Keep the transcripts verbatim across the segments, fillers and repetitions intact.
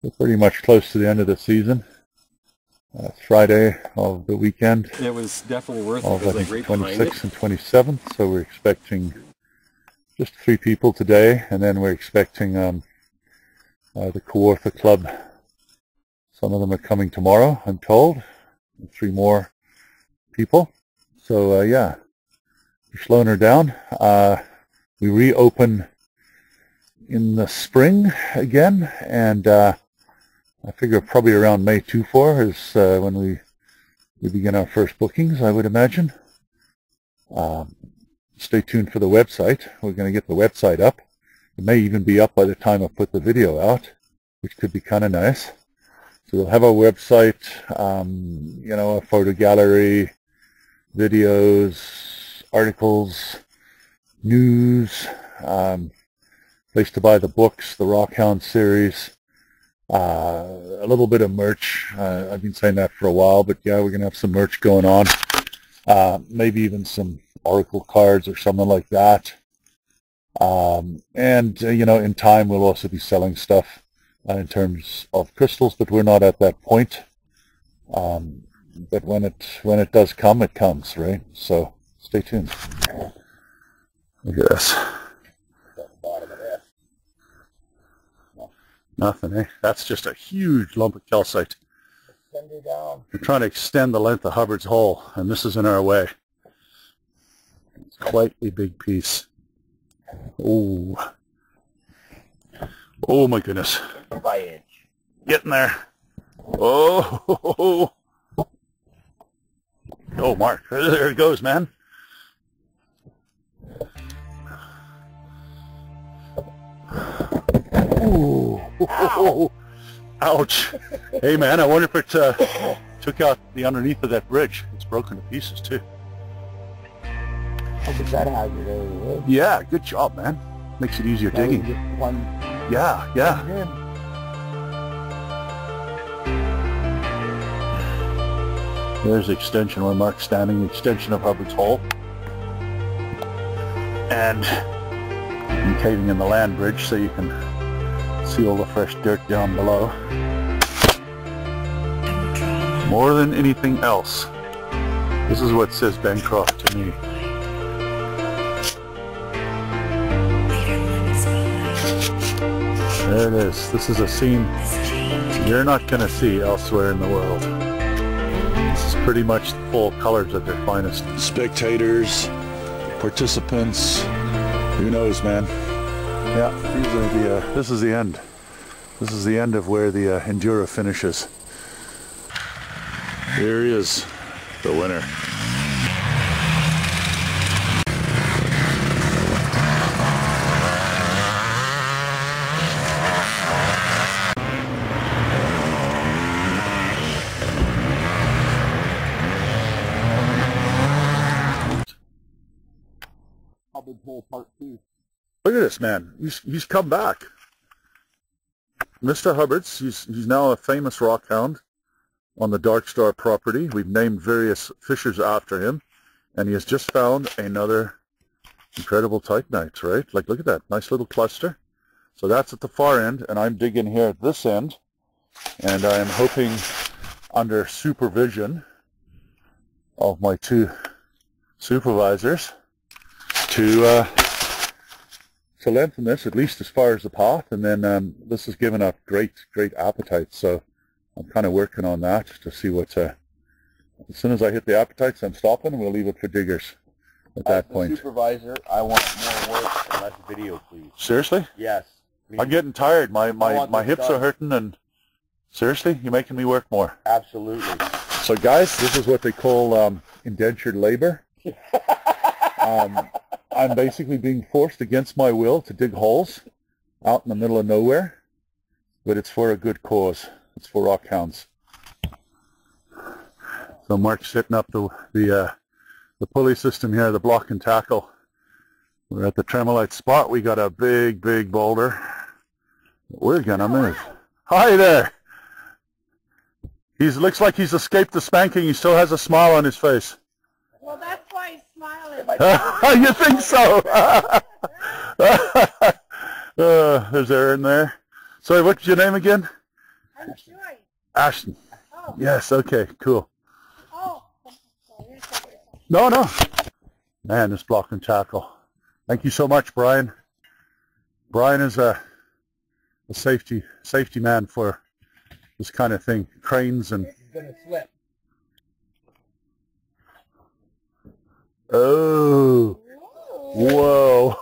We're pretty much close to the end of the season. Uh, Friday of the weekend. It was definitely worth it. It was like right behind it. twenty-sixth and twenty-seventh, so we're expecting just three people today, and then we're expecting um, uh, the Kawartha Club. Some of them are coming tomorrow, I'm told, and three more people. So, uh, yeah, we're slowing her down. Uh, we reopen in the spring again, and uh, I figure probably around May twenty-fourth is uh, when we, we begin our first bookings, I would imagine. Um, stay tuned for the website. We're going to get the website up. It may even be up by the time I put the video out, which could be kind of nice. So we'll have our website, um, you know, a photo gallery, videos, articles, news, um, place to buy the books, the Rockhound series. Uh, a little bit of merch. Uh, I've been saying that for a while, but yeah, we're going to have some merch going on. Uh, maybe even some Oracle cards or something like that. Um, and, uh, you know, in time we'll also be selling stuff uh, in terms of crystals, but we're not at that point. Um, but when it, when it does come, it comes, right? So stay tuned. Look at this. Nothing, eh? That's just a huge lump of calcite. Extend down. We're trying to extend the length of Hubbard's Hall, and this is in our way. It's quite a big piece. Oh. Oh my goodness. By inch. Get in there. Oh. Oh, Mark. There it goes, man. Ooh. Ow. Ouch. Hey, man, I wonder if it uh, took out the underneath of that bridge. It's broken to pieces, too. How did that happen? Yeah, good job, man. Makes it easier that digging. Just one yeah, yeah. Engine. There's the extension where Mark's standing, the extension of Hubbard's Hall. And caving in the land bridge so you can see all the fresh dirt down below. More than anything else, this is what says Bancroft to me. There it is. This is a scene you're not going to see elsewhere in the world. This is pretty much the full colors at their finest. Spectators, participants, who knows, man? Yeah, these are the, uh, this is the end. This is the end of where the uh, Enduro finishes. Here he is, the winner. Look at this man, he's, he's come back. Mister Hubbard's, he's, he's now a famous rockhound on the Dark Star property. We've named various fishers after him, and he has just found another incredible titanite, right? Like, look at that, nice little cluster. So that's at the far end, and I'm digging here at this end, and I am hoping under supervision of my two supervisors to... Uh, to lengthen this at least as far as the path, and then um, this has given up great, great appetite. So I'm kind of working on that to see what. Uh, as soon as I hit the appetites, I'm stopping, and we'll leave it for diggers. At that as the point, supervisor, I want more work and less video, please. Seriously? Yes. I mean, I'm getting tired. My my my hips done. are hurting, and seriously, you're making me work more. Absolutely. So guys, this is what they call um, indentured labor. um, I'm basically being forced against my will to dig holes out in the middle of nowhere, but it's for a good cause. It's for rockhounds. So Mark's setting up the the, uh, the pulley system here, the block and tackle. We're at the Tremolite spot. We got a big, big boulder. We're gonna move. Hi there. He looks like he's escaped the spanking. He still has a smile on his face. Well, that's you think so? uh, is there in there? Sorry, what's your name again? I'm Troy. Ashton. Oh. Yes, okay, cool. Oh. No, no. Man, this block and tackle. Thank you so much, Brian. Brian is a, a safety safety man for this kind of thing. Cranes and... You're gonna slip. Oh. Whoa.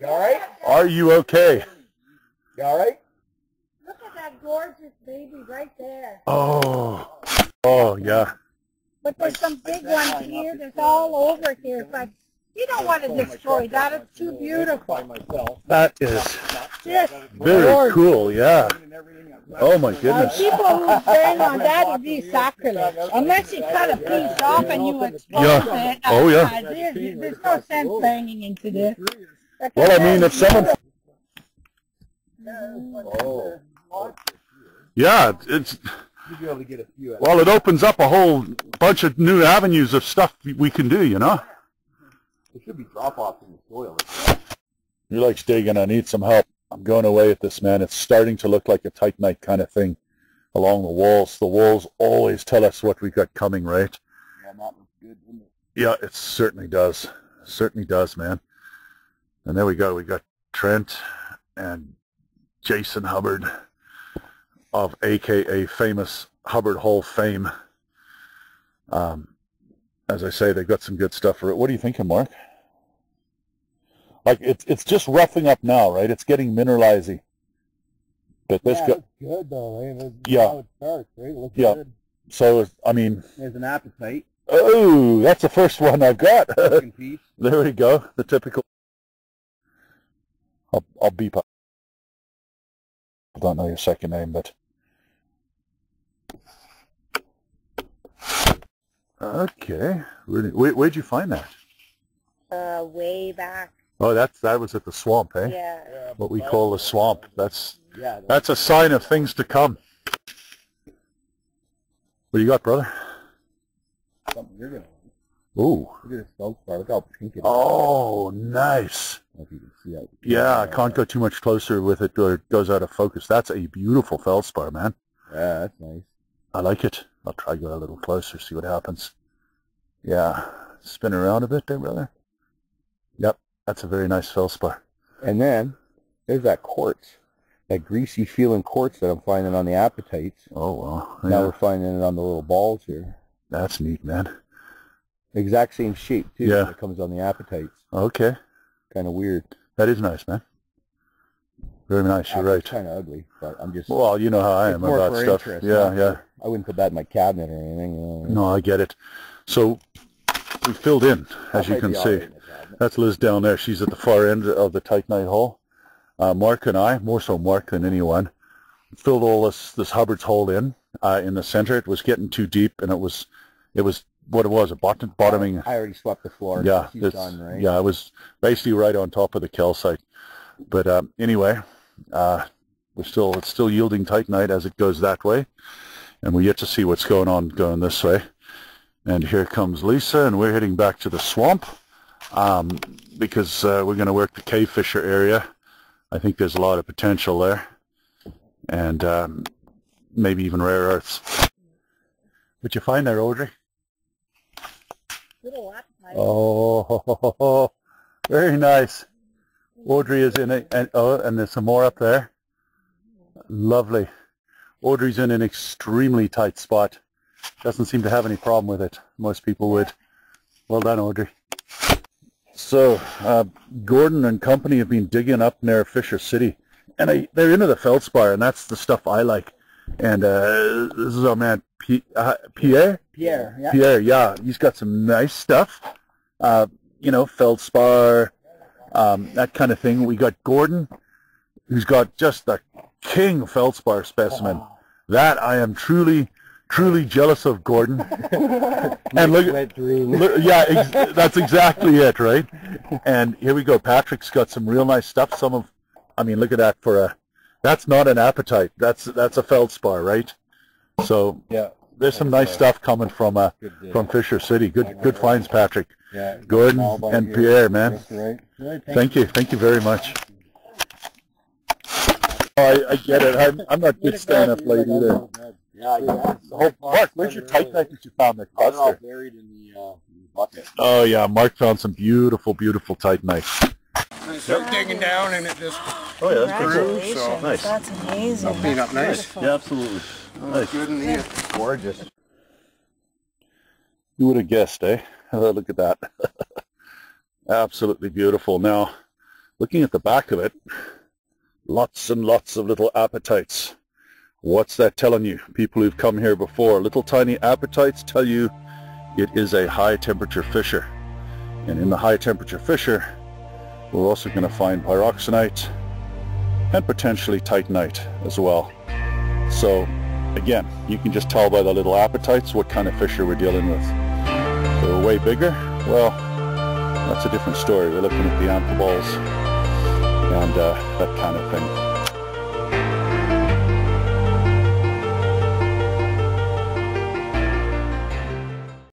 You all right? Are you okay? You all right? Look at that gorgeous baby right there. Oh. Oh, yeah. But there's some big ones here. There's all over here. It's like, you don't want to destroy that. It's too beautiful. That is just very gorgeous. Cool, yeah. Oh, my goodness. Uh, people who bang on that would be sacrilege. Unless you cut a piece off and you expose yeah. it. Uh, oh, yeah. There's, there's no sense banging into this. But well, I mean, if someone... Oh. Yeah, it's... Well, it opens up a whole bunch of new avenues of stuff we can do, you know? There should be drop-offs in the soil. You're like, Stegan, I need some help. I'm going away at this, man. It's starting to look like a titanite kind of thing along the walls. The walls always tell us what we got coming, right? Yeah, that looks good, doesn't it? Yeah, it certainly does. It certainly does, man. And there we go. We got Trent and Jason Hubbard of A K A famous Hubbard Hall fame. Um, as I say, they've got some good stuff for it. What are you thinking, Mark? Like, it's, it's just roughing up now, right? It's getting mineralizy. But this yeah, got, it's good, though, eh? It's yeah. How it starts, right? It looks yeah. good. So, I mean... There's an appetite. Oh, that's the first one I've got. There we go. The typical... I'll, I'll beep up. I don't know your second name, but... Okay. Where, where, where'd you find that? Uh, way back. Oh, that's that was at the swamp, eh? Yeah. yeah what we call the swamp. That's yeah, that's a sign of things to come. What do you got, brother? Something you're gonna like. Ooh. Look at this Feldspar. Look how pink it is. Oh, nice. I don't know if you can see that. Yeah, I can't go too much closer with it or it goes out of focus. That's a beautiful Feldspar, man. Yeah, that's nice. I like it. I'll try to go a little closer, see what happens. Yeah. Spin around a bit there, brother. Yep. That's a very nice feldspar. And then there's that quartz, that greasy feeling quartz that I'm finding on the appetites. Oh, well. Yeah. Now we're finding it on the little balls here. That's neat, man. Exact same shape, too. Yeah. That comes on the appetites. Okay. Kind of weird. That is nice, man. Very nice. You're right. It's kind of ugly, but I'm just... Well, you know how I am about stuff. Interest, yeah, yeah. For, I wouldn't put that in my cabinet or anything. No, I get it. So... We filled in, as you can see. That's Liz down there. She's at the far end of the titanite hole. Uh, Mark and I, more so Mark than anyone, filled all this this Hubbard's hole in uh, in the center. It was getting too deep, and it was it was what it was a bottom, bottoming. I already swept the floor. Yeah, it's, done, right? yeah, it was basically right on top of the calcite. But um, anyway, uh, we're still it's still yielding titanite as it goes that way, and we're yet to see what's going on going this way. And here comes Lisa, and we're heading back to the swamp um, because uh, we're going to work the cave fisher area. I think there's a lot of potential there, and um, maybe even rare earths. What'd you find there, Audrey? Little appetite. Oh, ho, ho, ho. Very nice. Audrey is in it, and oh, and there's some more up there. Lovely. Audrey's in an extremely tight spot. Doesn't seem to have any problem with it. Most people would. Well done, Audrey. So, uh, Gordon and company have been digging up near Fisher City. And I, they're into the feldspar, and that's the stuff I like. And uh, this is our man, P uh, Pierre? Pierre, yeah. Pierre, yeah. He's got some nice stuff. Uh, you know, feldspar, um, that kind of thing. We got Gordon, who's got just the king feldspar specimen. Oh. That I am truly... Truly jealous of Gordon. And look, look yeah, ex that's exactly it, right? And here we go. Patrick's got some real nice stuff. Some of, I mean, look at that for a. That's not an appetite. That's that's a feldspar, right? So yeah, there's some nice stuff coming from uh from Fisher City. Good good finds, Patrick. Yeah, Gordon and Pierre, man. Thank you, thank you very much. I, I get it. I'm, I'm not good stand up late either. Yeah, I guess. Oh, Mark, where's your titanite that you found that cluster? They're all buried in the, uh, in the bucket. Oh, yeah. Mark found some beautiful, beautiful titanites. I started digging down and it just oh, yeah, that's pretty cool. So, nice. That's amazing. That'll clean up nice. Yeah, absolutely. Oh, nice. Good and neat. Gorgeous. You would have guessed, eh? Oh, look at that. Absolutely beautiful. Now, looking at the back of it, lots and lots of little appetites. What's that telling you? People who've come here before, little tiny appetites tell you it is a high temperature fissure. And in the high temperature fissure, we're also going to find pyroxenite and potentially titanite as well. So again, you can just tell by the little appetites what kind of fissure we're dealing with. If they're way bigger, well, that's a different story. We're looking at the amphibals and uh, that kind of thing.